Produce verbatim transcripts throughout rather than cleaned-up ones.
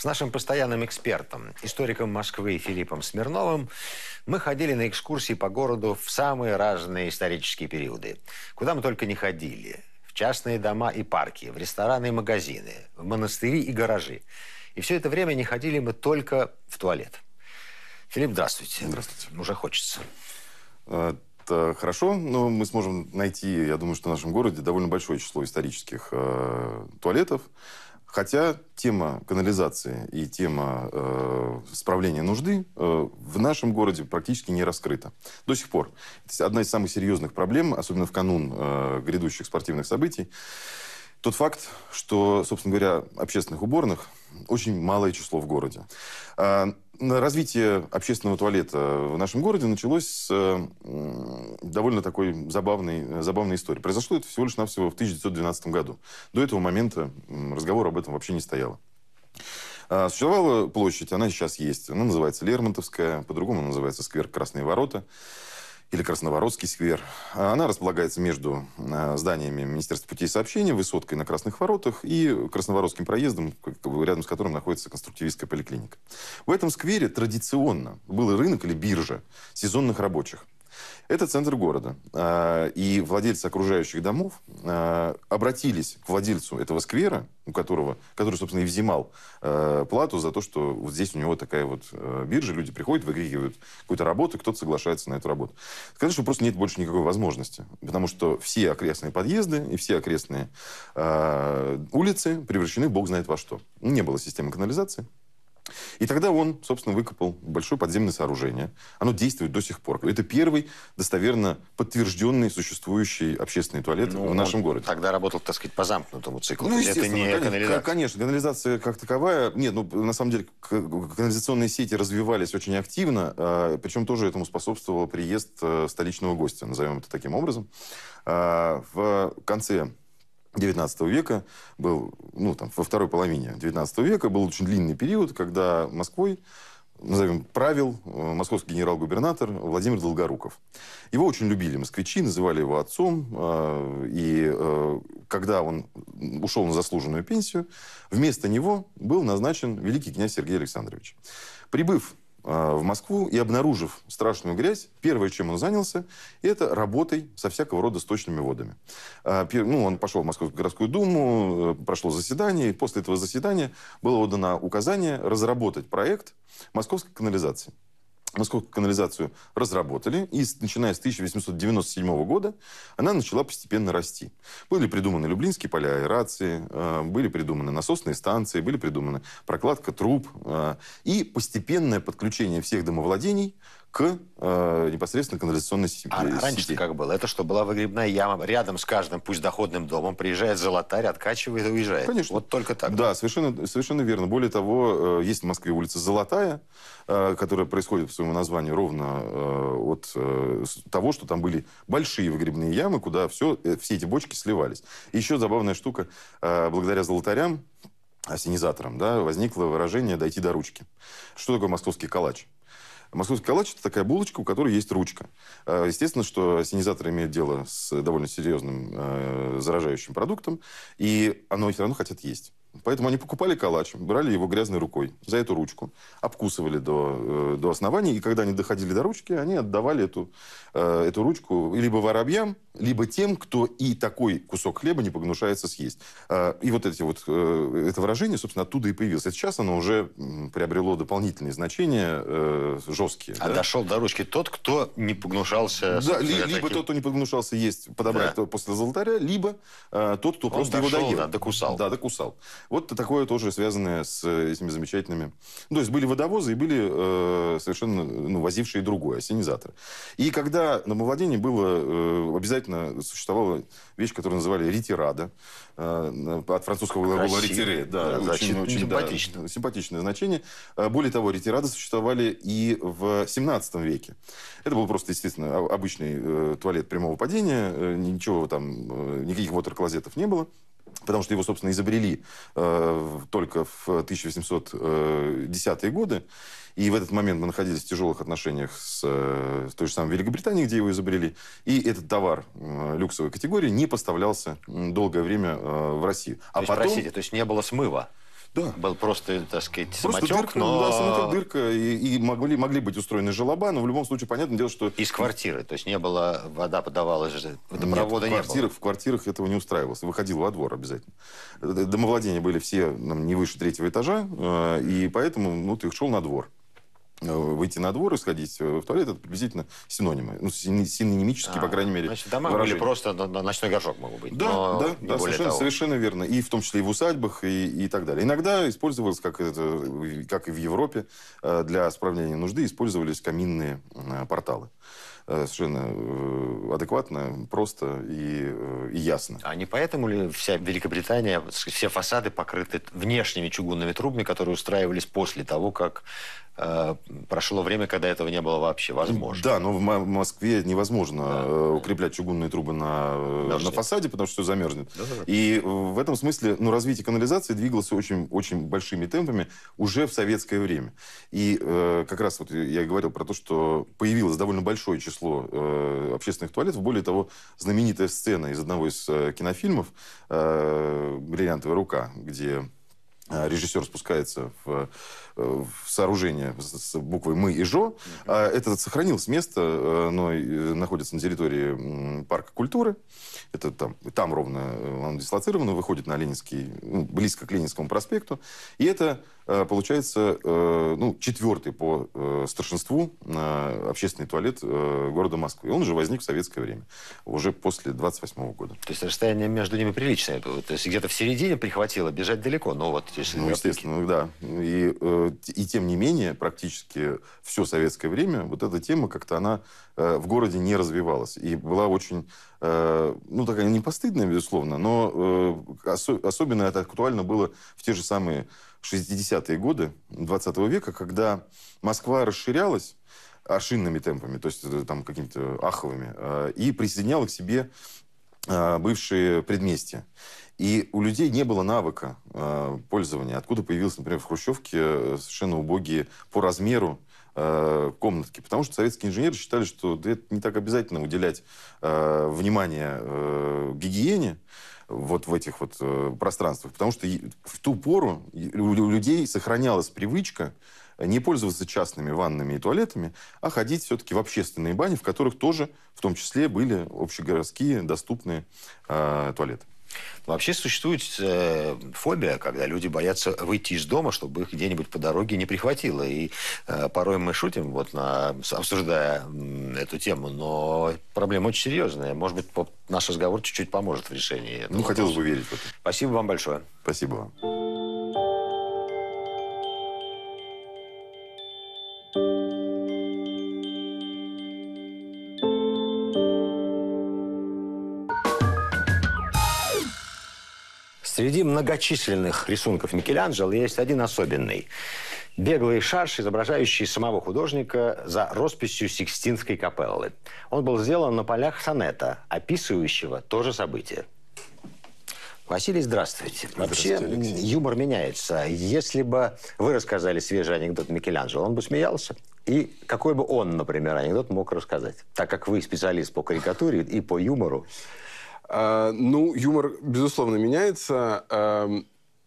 С нашим постоянным экспертом, историком Москвы Филиппом Смирновым, мы ходили на экскурсии по городу в самые разные исторические периоды. Куда мы только не ходили. В частные дома и парки, в рестораны и магазины, в монастыри и гаражи. И все это время не ходили мы только в туалет. Филипп, здравствуйте. Здравствуйте. Уже хочется. Это хорошо, но мы сможем найти, я думаю, что в нашем городе довольно большое число исторических э, туалетов. Хотя тема канализации и тема э, справления нужды э, в нашем городе практически не раскрыта до сих пор. Это одна из самых серьезных проблем, особенно в канун э, грядущих спортивных событий. Тот факт, что, собственно говоря, общественных уборных очень малое число в городе. Э, развитие общественного туалета в нашем городе началось с э, довольно такой забавной, забавной истории. Произошло это всего лишь навсего в тысяча девятьсот двенадцатом году. До этого момента разговора об этом вообще не стояло. Э, существовала площадь, она сейчас есть. Она называется Лермонтовская, по-другому называется Сквер Красные ворота. Или Красновородский сквер. Она располагается между зданиями Министерства путей сообщения, высоткой на Красных воротах и Красновородским проездом, рядом с которым находится конструктивистская поликлиника. В этом сквере традиционно был рынок или биржа сезонных рабочих. Это центр города. И владельцы окружающих домов обратились к владельцу этого сквера, у которого, который, собственно, и взимал плату за то, что вот здесь у него такая вот биржа, люди приходят, выкрикивают какую-то работу, кто-то соглашается на эту работу. Сказали, что просто нет больше никакой возможности, потому что все окрестные подъезды и все окрестные улицы превращены бог знает во что. Не было системы канализации. И тогда он, собственно, выкопал большое подземное сооружение. Оно действует до сих пор. Это первый достоверно подтвержденный существующий общественный туалет ну, в нашем городе. Тогда работал, так сказать, по замкнутому циклу. Ну, естественно, это не конечно, канализация. Конечно, канализация как таковая... Нет, ну, на самом деле, канализационные сети развивались очень активно. Причем тоже этому способствовал приезд столичного гостя, назовем это таким образом. В конце... девятнадцатого века был, ну, там, во второй половине девятнадцатого века был очень длинный период, когда Москвой, назовем, правил московский генерал-губернатор Владимир Долгоруков. Его очень любили москвичи, называли его отцом. И когда он ушел на заслуженную пенсию, вместо него был назначен великий князь Сергей Александрович. Прибыв в Москву и обнаружив страшную грязь, первое, чем он занялся, это работой со всякого рода сточными водами. Ну, он пошел в Московскую городскую думу, прошло заседание, и после этого заседания было отдано указание разработать проект московской канализации. Московскую канализацию разработали, и начиная с тысяча восемьсот девяносто седьмого года она начала постепенно расти. Были придуманы Люблинские поля аэрации, были придуманы насосные станции, были придуманы прокладка труб и постепенное подключение всех домовладений к э, непосредственно канализационной сети. А раньше как было? Это что, была выгребная яма рядом с каждым, пусть доходным домом, приезжает золотарь, откачивает и уезжает? Конечно. Вот только так. Да, да? Совершенно, совершенно верно. Более того, э, есть в Москве улица Золотая, э, которая происходит по своему названию ровно э, от э, того, что там были большие выгребные ямы, куда все, э, все эти бочки сливались. И еще забавная штука, э, благодаря золотарям, ассенизаторам, да, возникло выражение «дойти до ручки». Что такое московский калач? Московский калач – это такая булочка, у которой есть ручка. Естественно, что ассенизаторы имеют дело с довольно серьезным э, заражающим продуктом, и оно все равно хотят есть. Поэтому они покупали калач, брали его грязной рукой за эту ручку, обкусывали до, э, до основания, и когда они доходили до ручки, они отдавали эту, э, эту ручку либо воробьям, либо тем, кто и такой кусок хлеба не погнушается съесть. Э, и вот, эти вот э, это выражение, собственно, оттуда и появилось. Это сейчас оно уже приобрело дополнительные значения, э, жесткие. А да? Дошел до ручки тот, кто не погнушался... Да, ли, либо таким... тот, кто не погнушался есть, подобрать да. после золотаря, либо э, тот, кто Он просто дошел, его доел. Да, докусал. Да, докусал. Вот такое тоже связанное с этими замечательными... Ну, то есть были водовозы и были э, совершенно ну, возившие другое, ассенизаторы. И когда на домовладении было... Э, обязательно существовала вещь, которую называли ретирада. Э, от французского глагола ретире. Да, да, очень, очень симпатичное. Да, симпатичное значение. Более того, ретирады существовали и в семнадцатом веке. Это был просто, естественно, обычный э, туалет прямого падения. Э, ничего там, э, никаких вотер-клозетов не было. Потому что его, собственно, изобрели э, только в тысяча восемьсот десятые годы. И в этот момент мы находились в тяжелых отношениях с, э, с той же самой Великобританией, где его изобрели. И этот товар э, люксовой категории не поставлялся долгое время э, в Россию. А то есть, потом... простите, то есть не было смыва? Да. Был просто, так сказать, просто самотек, дырка, но... Да, самотек, дырка, и, и могли, могли быть устроены желоба, но в любом случае, понятное дело, что... Из квартиры, то есть не было, вода подавалась, водопровода нет, в квартирах, не было. В квартирах этого не устраивалось, выходил во двор обязательно. Домовладения были все нам, не выше третьего этажа, и поэтому ну, ты их шел на двор. Выйти на двор и сходить в туалет, это приблизительно синонимы. Ну, синонимические, а, по крайней мере. Значит, дома выражения. Были просто ночной горшок мог быть. Да, да, да совершенно, совершенно верно. И в том числе и в усадьбах, и, и так далее. Иногда использовалось, как, это, как и в Европе, для исправления нужды использовались каминные порталы. Совершенно адекватно, просто и, и ясно. А не поэтому ли вся Великобритания, все фасады покрыты внешними чугунными трубами, которые устраивались после того, как э, прошло время, когда этого не было вообще возможно? Да, но в Москве невозможно да. укреплять чугунные трубы на, на фасаде, потому что все замерзнет. Да, да, да. И в этом смысле ну, развитие канализации двигалось очень, очень большими темпами уже в советское время. И э, как раз вот я говорил про то, что появилось довольно большое число общественных туалетов. Более того, знаменитая сцена из одного из кинофильмов «Бриллиантовая рука», где режиссер спускается в, в сооружение с буквой «Мы» и «Жо». Это сохранилось место, но находится на территории парка культуры. Это там, там ровно он дислоцирован, выходит на Ленинский, близко к Ленинскому проспекту. И это, получается, ну, четвертый по старшинству общественный туалет города Москвы. Он уже возник в советское время, уже после двадцать восьмого года. То есть расстояние между ними приличное. То есть где-то в середине прихватило, бежать далеко, но вот... Ну, естественно, да. И, и тем не менее, практически все советское время вот эта тема как-то она в городе не развивалась. И была очень, ну, такая не постыдная, безусловно, но особенно это актуально было в те же самые шестидесятые годы двадцатого века, когда Москва расширялась аршинными темпами, то есть там какими-то аховыми, и присоединяла к себе бывшие предместья. И у людей не было навыка э, пользования. Откуда появились, например, в Хрущевке совершенно убогие по размеру э, комнатки. Потому что советские инженеры считали, что да, это не так обязательно уделять э, внимание э, гигиене вот в этих вот э, пространствах. Потому что в ту пору у людей сохранялась привычка не пользоваться частными ваннами и туалетами, а ходить все-таки в общественные бани, в которых тоже, в том числе, были общегородские доступные э, туалеты. Вообще существует э, фобия, когда люди боятся выйти из дома, чтобы их где-нибудь по дороге не прихватило. И э, порой мы шутим, вот, на, обсуждая м, эту тему, но проблема очень серьезная. Может быть, по, наш разговор чуть-чуть поможет в решении этого. Ну, хотелось бы верить в это. Спасибо вам большое. Спасибо вам. Среди многочисленных рисунков Микеланджело есть один особенный. Беглый шарж, изображающий самого художника за росписью Сикстинской капеллы. Он был сделан на полях сонета, описывающего то же событие. Василий, здравствуйте. Вообще, здравствуйте, юмор меняется. Если бы вы рассказали свежий анекдот Микеланджело, он бы смеялся. И какой бы он, например, анекдот мог рассказать? Так как вы специалист по карикатуре и по юмору. Ну, юмор, безусловно, меняется,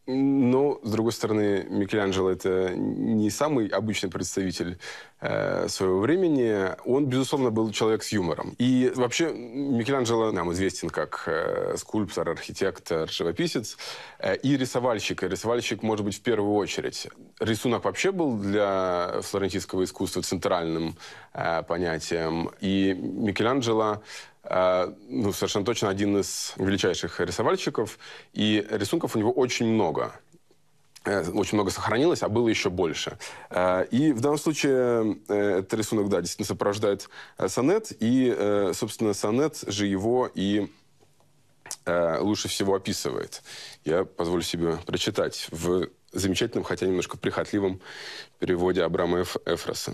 но, с другой стороны, Микеланджело – это не самый обычный представитель своего времени. Он, безусловно, был человек с юмором. И вообще Микеланджело нам известен как скульптор, архитектор, живописец и рисовальщик. И рисовальщик, может быть, в первую очередь. Рисунок вообще был для флорентийского искусства центральным понятием. И Микеланджело... Ну, совершенно точно один из величайших рисовальщиков. И рисунков у него очень много. Очень много сохранилось, а было еще больше. И в данном случае этот рисунок, да, действительно сопровождает сонет. И, собственно, сонет же его и лучше всего описывает. Я позволю себе прочитать в замечательном, хотя немножко прихотливом переводе Абрама Эфроса.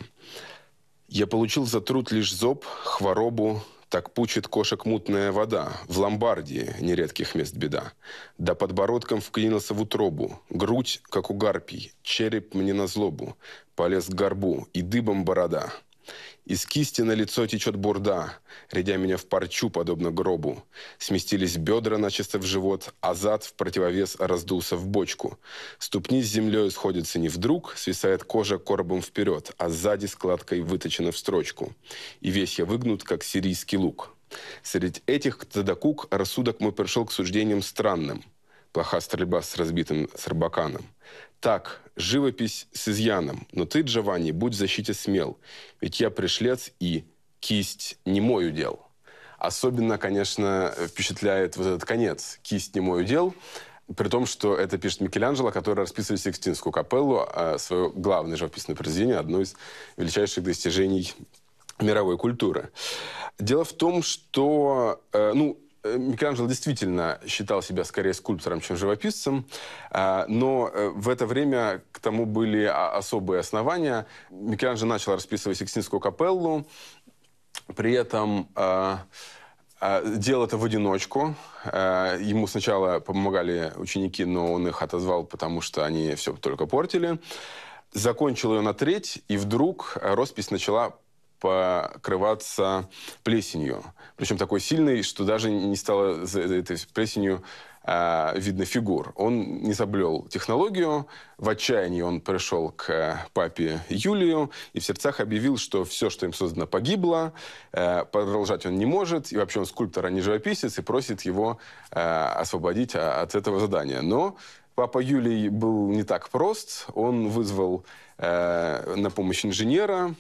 «Я получил за труд лишь зоб, хворобу, так пучит кошек мутная вода, в Ломбардии нередких мест беда. Да подбородком вклинился в утробу, грудь, как у гарпий, череп мне на злобу, полез к горбу и дыбом борода. Из кисти на лицо течет бурда, рядя меня в парчу, подобно гробу. Сместились бедра начисто в живот, а зад в противовес раздулся в бочку. Ступни с землей сходятся не вдруг, свисает кожа коробом вперед, а сзади складкой выточена в строчку. И весь я выгнут, как сирийский лук. Среди этих цадакук рассудок мой пришел к суждениям странным. Плоха стрельба с разбитым сарбаканом. Так, живопись с изъяном, но ты, Джованни, будь в защите смел, ведь я пришлец, и кисть не мой удел. Особенно, конечно, впечатляет вот этот конец «кисть не мой удел», при том, что это пишет Микеланджело, который расписывает Сикстинскую капеллу, свое главное живописное произведение, одно из величайших достижений мировой культуры. Дело в том, что... ну, Микеланджело действительно считал себя скорее скульптором, чем живописцем, но в это время к тому были особые основания. Микеланджело начал расписывать Сикстинскую капеллу, при этом делал это в одиночку. Ему сначала помогали ученики, но он их отозвал, потому что они все только портили. Закончил ее на треть, и вдруг роспись начала покрываться плесенью. Причем такой сильной, что даже не стало за этой плесенью э, видно фигур. Он не соблюл технологию. В отчаянии он пришел к папе Юлию и в сердцах объявил, что все, что им создано, погибло. Э, продолжать он не может. И вообще он скульптор, а не живописец. И просит его э, освободить от этого задания. Но папа Юлий был не так прост. Он вызвал э, на помощь инженера.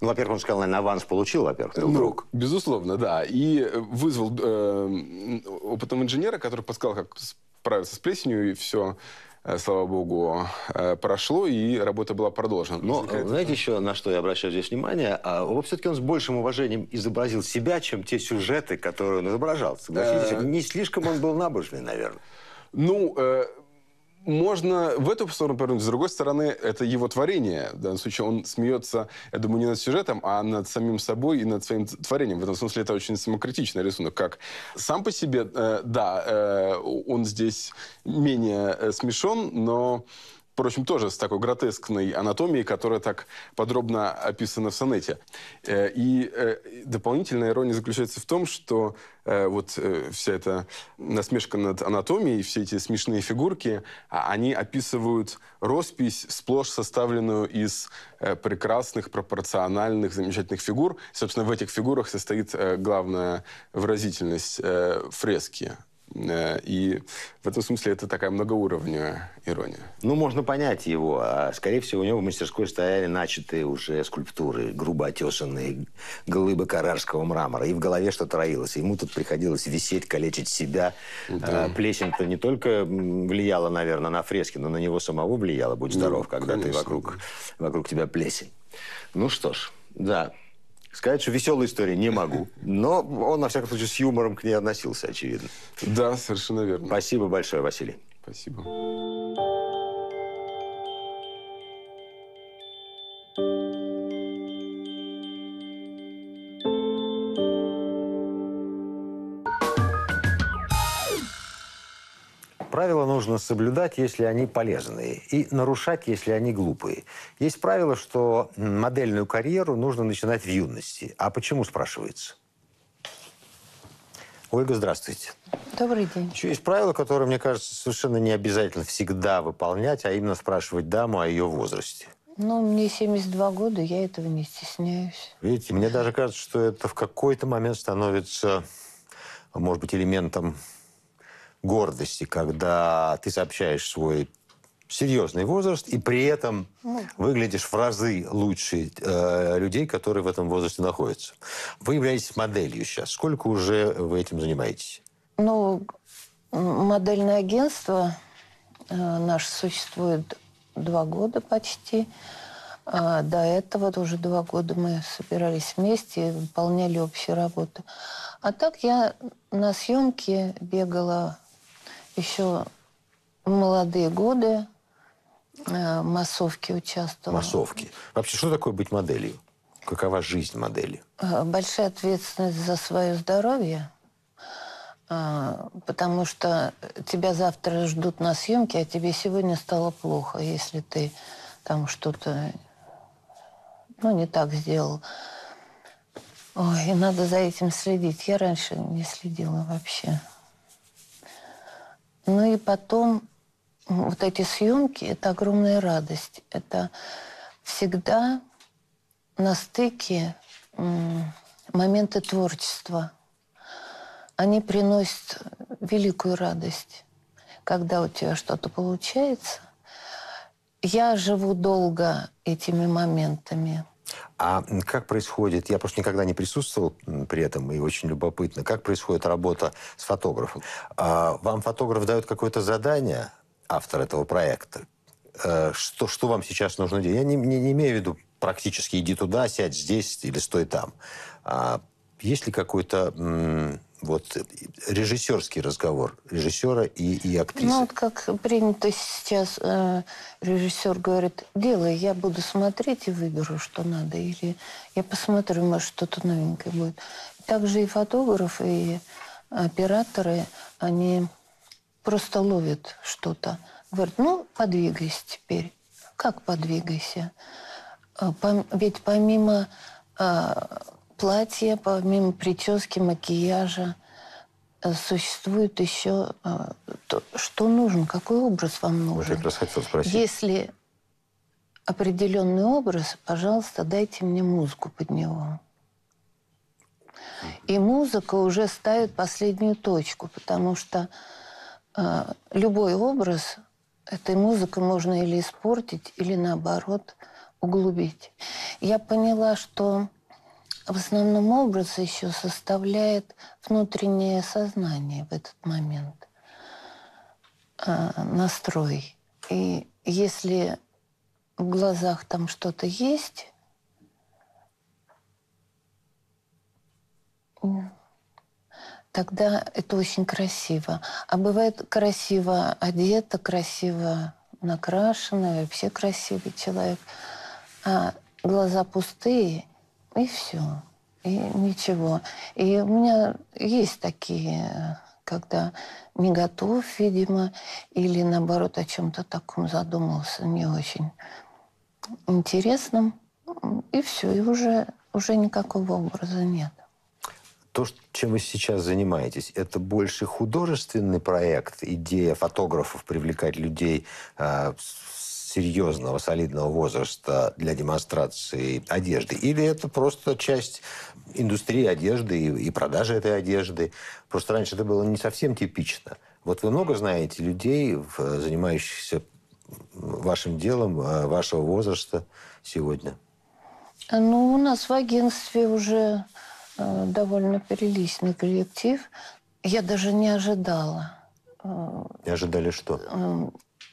Ну, во-первых, он сказал, наверное, аванс получил, во-первых. Ну, безусловно, да. И вызвал э, опытного инженера, который подсказал, как справиться с плесенью, и все, э, слава богу, э, прошло, и работа была продолжена. Но, знаете, еще на что я обращаю здесь внимание? А, все-таки он с большим уважением изобразил себя, чем те сюжеты, которые он изображал. Согласитесь, не слишком он был набожный, наверное. Ну... Э... Можно в эту сторону повернуть, с другой стороны, это его творение. В данном случае он смеется, я думаю, не над сюжетом, а над самим собой и над своим творением. В этом смысле это очень самокритичный рисунок. Как сам по себе, да, он здесь менее смешон, но, впрочем, тоже с такой гротескной анатомией, которая так подробно описана в сонете. И дополнительная ирония заключается в том, что вот вся эта насмешка над анатомией, все эти смешные фигурки, они описывают роспись, сплошь составленную из прекрасных, пропорциональных, замечательных фигур. Собственно, в этих фигурах состоит главная выразительность фрески. И в этом смысле это такая многоуровневая ирония. Ну, можно понять его. Скорее всего, у него в мастерской стояли начатые уже скульптуры, грубо отесанные глыбы карарского мрамора. И в голове что-то роилось. Ему тут приходилось висеть, калечить себя. Да. Плесень-то не только влияла, наверное, на фрески, но на него самого влияла. Будь здоров, ну, когда конечно, ты вокруг, да. вокруг тебя плесень. Ну что ж, да. Сказать, что веселой истории не могу. Но он, во всяком случае, с юмором к ней относился, очевидно. Да, совершенно верно. Спасибо большое, Василий. Спасибо. Правила нужно соблюдать, если они полезные, и нарушать, если они глупые. Есть правило, что модельную карьеру нужно начинать в юности. А почему, спрашивается? Ольга, здравствуйте. Добрый день. Еще есть правило, которое, мне кажется, совершенно не обязательно всегда выполнять, а именно спрашивать даму о ее возрасте. Ну, мне семьдесят два года, я этого не стесняюсь. Видите, мне даже кажется, что это в какой-то момент становится, может быть, элементом гордости, когда ты сообщаешь свой серьезный возраст и при этом ну. выглядишь в разы лучше э, людей, которые в этом возрасте находятся. Вы являетесь моделью сейчас. Сколько уже вы этим занимаетесь? Ну, модельное агентство э, наше существует два года почти. А до этого уже два года мы собирались вместе и выполняли общую работу. А так я на съемки бегала еще молодые годы, в массовке участвовала. Массовки. Вообще, что такое быть моделью? Какова жизнь модели? Большая ответственность за свое здоровье, потому что тебя завтра ждут на съемке, а тебе сегодня стало плохо, если ты там что-то ну, не так сделал. Ой, и надо за этим следить. Я раньше не следила вообще. Ну и потом вот эти съемки – это огромная радость. Это всегда на стыке моменты творчества. Они приносят великую радость, когда у тебя что-то получается. Я живу долго этими моментами. А как происходит, я просто никогда не присутствовал при этом, и очень любопытно, как происходит работа с фотографом? Вам фотограф дает какое-то задание, автор этого проекта? Что, что вам сейчас нужно делать? Я не, не, не имею в виду практически иди туда, сядь здесь или стой там. А есть ли какой-то вот, режиссерский разговор режиссера и, и актрисы? Ну, вот как принято сейчас, э, режиссер говорит, делай, я буду смотреть и выберу, что надо. Или я посмотрю, может, что-то новенькое будет. Также и фотографы, и операторы, они просто ловят что-то. Говорят, ну, подвигайся теперь. Как подвигайся? Пом- ведь помимо... Э, платья, помимо прически, макияжа, существует еще то, что нужно, какой образ вам нужен. Я как раз хотел спросить. Если определенный образ, пожалуйста, дайте мне музыку под него. И музыка уже ставит последнюю точку, потому что э, любой образ этой музыкой можно или испортить, или наоборот углубить. Я поняла, что в основном образ еще составляет внутреннее сознание в этот момент, настрой. И если в глазах там что-то есть, тогда это очень красиво. А бывает красиво одета, красиво накрашена, вообще красивый человек, а глаза пустые. И все, и ничего. И у меня есть такие, когда не готов, видимо, или наоборот о чем-то таком задумался, не очень интересном. И все, и уже, уже никакого образа нет. То, чем вы сейчас занимаетесь, это больше художественный проект, идея фотографов привлекать людей э, серьезного, солидного возраста для демонстрации одежды? Или это просто часть индустрии одежды и, и продажи этой одежды? Просто раньше это было не совсем типично. Вот вы много знаете людей, занимающихся вашим делом, вашего возраста сегодня? Ну, у нас в агентстве уже э, довольно приличный коллектив. Я даже не ожидала. Не ожидали что?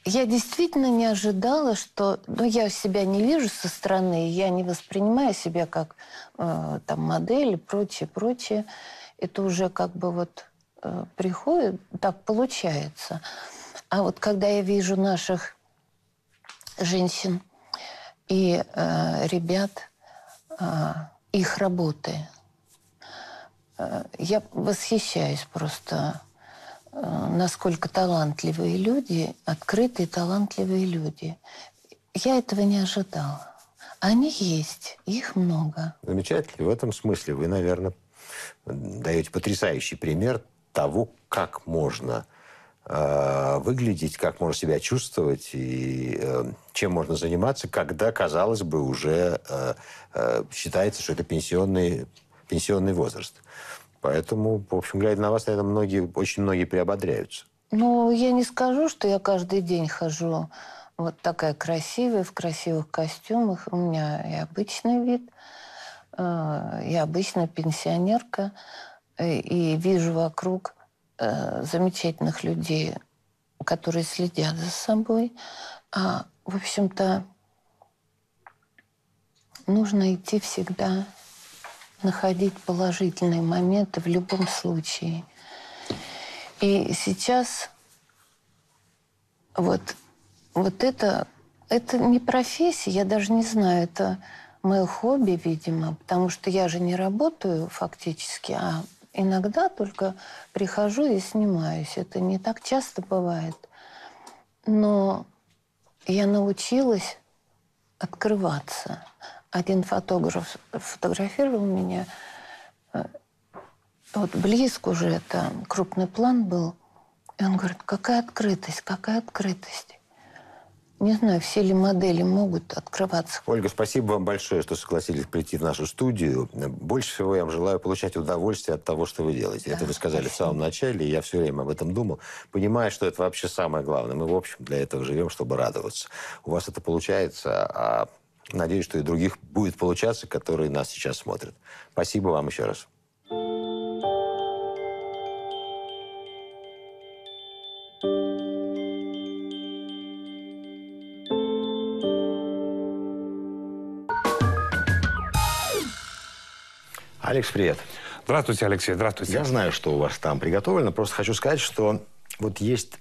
Я действительно не ожидала, что... Ну, я себя не вижу со стороны, я не воспринимаю себя как э, там, модель и прочее, прочее. Это уже как бы вот э, приходит, так получается. А вот когда я вижу наших женщин и э, ребят, э, их работы, э, я восхищаюсь просто... насколько талантливые люди, открытые талантливые люди. Я этого не ожидала. Они есть, их много. Замечательно. В этом смысле вы, наверное, даете потрясающий пример того, как можно э, выглядеть, как можно себя чувствовать и э, чем можно заниматься, когда, казалось бы, уже э, э, считается, что это пенсионный, пенсионный возраст. Поэтому, в общем, глядя на вас, наверное, многие, очень многие приободряются. Ну, я не скажу, что я каждый день хожу вот такая красивая, в красивых костюмах. У меня и обычный вид, я обычная пенсионерка. И вижу вокруг замечательных людей, которые следят за собой. А, в общем-то, нужно идти всегда... находить положительные моменты в любом случае. И сейчас вот, вот это, это не профессия, я даже не знаю, это мое хобби, видимо, потому что я же не работаю фактически, а иногда только прихожу и снимаюсь. Это не так часто бывает. Но я научилась открываться. Один фотограф фотографировал меня вот близко уже это крупный план был. И он говорит, какая открытость, какая открытость. Не знаю, все ли модели могут открываться. Ольга, спасибо вам большое, что согласились прийти в нашу студию. Больше всего я вам желаю получать удовольствие от того, что вы делаете. Да, это вы сказали спасибо. В самом начале, и я все время об этом думал, понимая, что это вообще самое главное. Мы, в общем, для этого живем, чтобы радоваться. У вас это получается, а надеюсь, что и других будет получаться, которые нас сейчас смотрят. Спасибо вам еще раз. Алекс, привет. Здравствуйте, Алексей. Здравствуйте. Я знаю, что у вас там приготовлено. Просто хочу сказать, что вот есть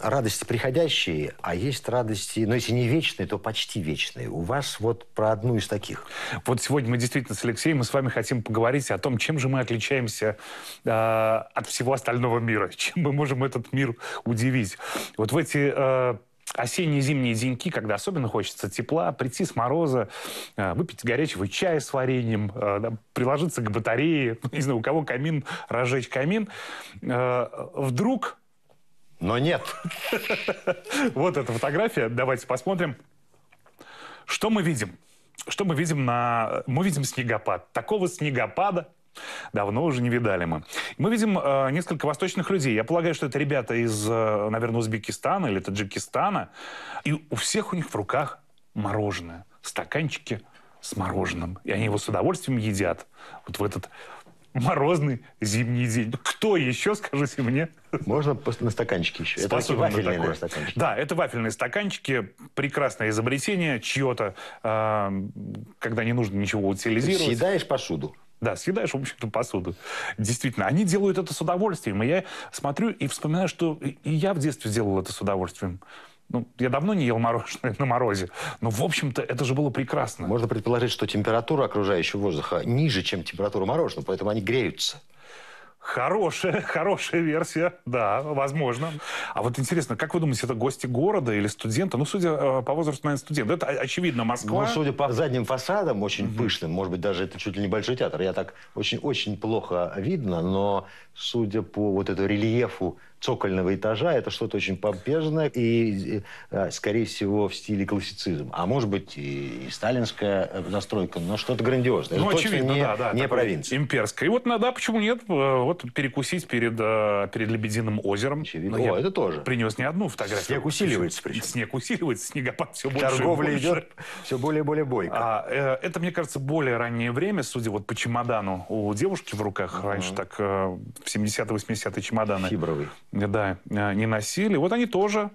радости приходящие, а есть радости, но если не вечные, то почти вечные. У вас вот про одну из таких. Вот сегодня мы действительно с Алексеем, мы с вами хотим поговорить о том, чем же мы отличаемся э, от всего остального мира, чем мы можем этот мир удивить. Вот в эти... Э, осенние-зимние деньки, когда особенно хочется тепла, прийти с мороза, выпить горячего чая с вареньем, приложиться к батарее, не знаю, у кого камин, разжечь камин, вдруг... Но нет. Вот эта фотография, давайте посмотрим. Что мы видим? Что мы видим на... Мы видим снегопад. Такого снегопада давно уже не видали мы. Мы видим э, несколько восточных людей. Я полагаю, что это ребята из, э, наверное, Узбекистана или Таджикистана. И у всех у них в руках мороженое. Стаканчики с мороженым. И они его с удовольствием едят. Вот в этот морозный зимний день. Кто еще, скажите мне? Можно на стаканчики еще. Это вафельные, наверное, стаканчики. Да, это вафельные стаканчики. Прекрасное изобретение чье-то, э, когда не нужно ничего утилизировать. Ты съедаешь посуду. Да, съедаешь, в общем-то, посуду. Действительно, они делают это с удовольствием. И я смотрю и вспоминаю, что и я в детстве делал это с удовольствием. Ну, я давно не ел мороженое на морозе, но, в общем-то, это же было прекрасно. Можно предположить, что температура окружающего воздуха ниже, чем температура мороженого, поэтому они греются. Хорошая, хорошая версия, да, возможно. А вот интересно, как вы думаете, это гости города или студенты? Ну, судя по возрасту, наверное, студент. Это, очевидно, Москва. Ну, судя по задним фасадам, очень mm-hmm. пышным, может быть, даже это чуть ли не большой театр. Я так очень-очень плохо видно, но судя по вот этому рельефу цокольного этажа, это что-то очень помпезное и, скорее всего, в стиле классицизм. А может быть, и сталинская застройка, но что-то грандиозное. Ну, это очевидно, не, да, да. Не провинция. Имперская. И вот, да, почему нет, вот перекусить перед, перед Лебединым озером. Очевидно. О, это тоже. Принес не одну фотографию. Снег усиливается причем. Снег усиливается, снегопад все больше. Торговля идет все более и более бойко. А, это, мне кажется, более раннее время, судя вот по чемодану у девушки в руках. Uh-huh. Раньше так в семидесятые-восьмидесятые чемоданы. Фибровый. Да, не носили. Вот они тоже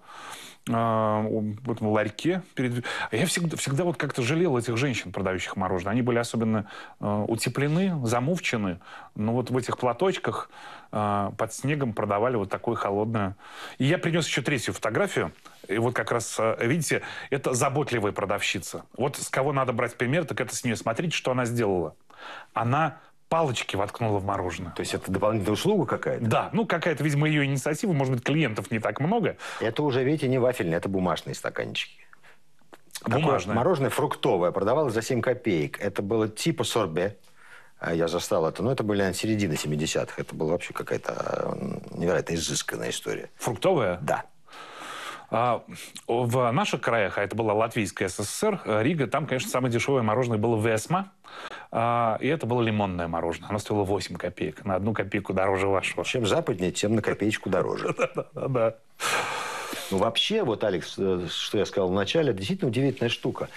э, вот в ларьке. Перед... Я всегда, всегда вот как-то жалел этих женщин, продающих мороженое. Они были особенно э, утеплены, замувчены. Но вот в этих платочках э, под снегом продавали вот такое холодное. И я принес еще третью фотографию. И вот как раз, видите, это заботливая продавщица. Вот с кого надо брать пример, так это с нее. Смотрите, что она сделала. Она... палочки воткнула в мороженое. То есть это дополнительная услуга какая-то? Да, ну какая-то, видимо, ее инициатива. Может быть, клиентов не так много. Это уже, видите, не вафельные, это бумажные стаканчики. Бумажное. Мороженое фруктовое продавалось за семь копеек. Это было типа сорбе. Я застал это. Но это были, наверное, середина семидесятых. Это была вообще какая-то невероятно изысканная история. Фруктовая? Да. В наших краях, а это была Латвийская ССР, Рига, там, конечно, самое дешевое мороженое было Весма. И это было лимонное мороженое. Оно стоило восемь копеек. На одну копейку дороже вашего. Чем западнее, тем на копеечку дороже. Да-да-да. Ну, вообще, вот, Алекс, что я сказал в начале, действительно удивительная штука.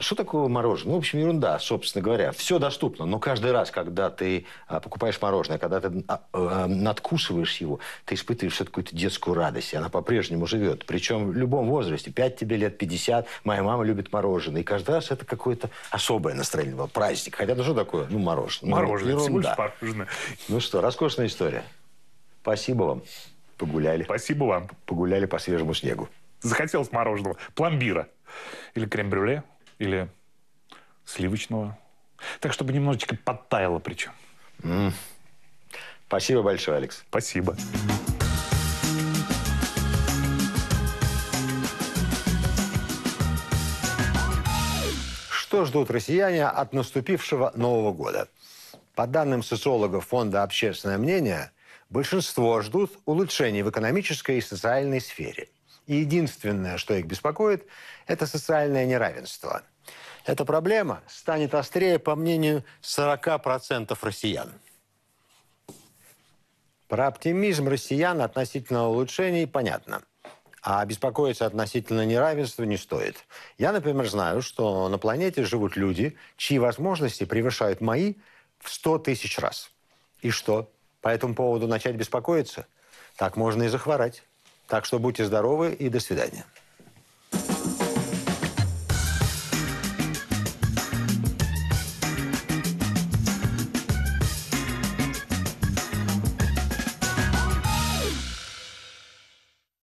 Что такое мороженое? Ну, в общем, ерунда, собственно говоря. Все доступно, но каждый раз, когда ты покупаешь мороженое, когда ты надкусываешь его, ты испытываешь все-таки какую-то детскую радость, и она по-прежнему живет. Причем в любом возрасте, пять тебе лет, пятьдесят, моя мама любит мороженое. И каждый раз это какое-то особое настроение было, праздник. Хотя, ну, что такое? Ну, мороженое. Мороженое, ну, ерунда. Мороженое. Ну что, роскошная история. Спасибо вам. Погуляли. Спасибо вам. Погуляли по свежему снегу. Захотелось мороженого. Пломбира. Или крем-брюле. Или сливочного. Так, чтобы немножечко подтаяло причем. Mm. Спасибо большое, Алекс. Спасибо. Что ждут россияне от наступившего Нового года? По данным социологов фонда «Общественное мнение», большинство ждут улучшений в экономической и социальной сфере. И единственное, что их беспокоит, это социальное неравенство. Эта проблема станет острее, по мнению сорока процентов россиян. Про оптимизм россиян относительно улучшений понятно. А беспокоиться относительно неравенства не стоит. Я, например, знаю, что на планете живут люди, чьи возможности превышают мои в сто тысяч раз. И что? По этому поводу начать беспокоиться? Так можно и захворать. Так что будьте здоровы и до свидания.